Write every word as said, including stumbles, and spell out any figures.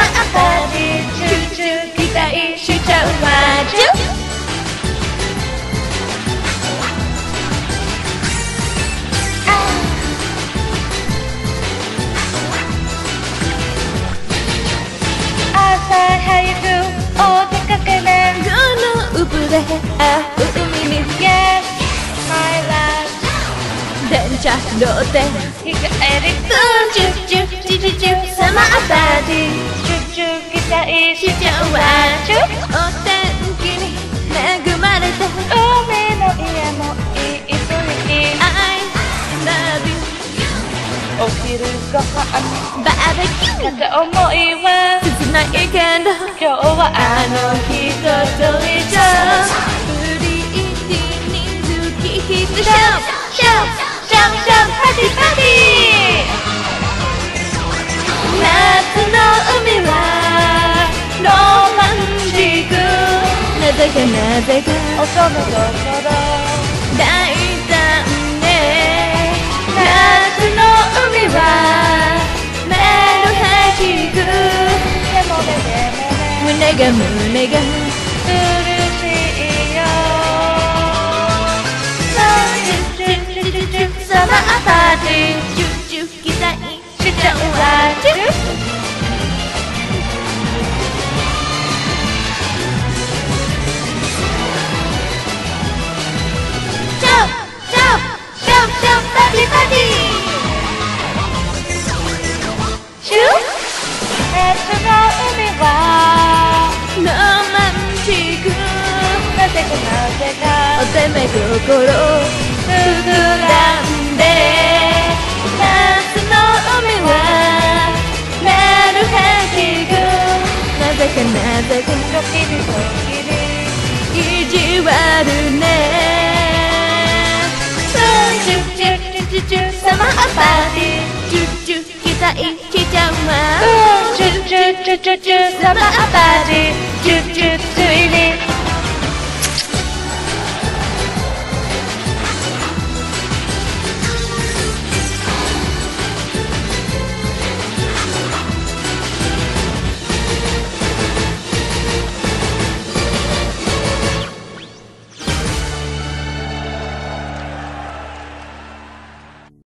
Sama apa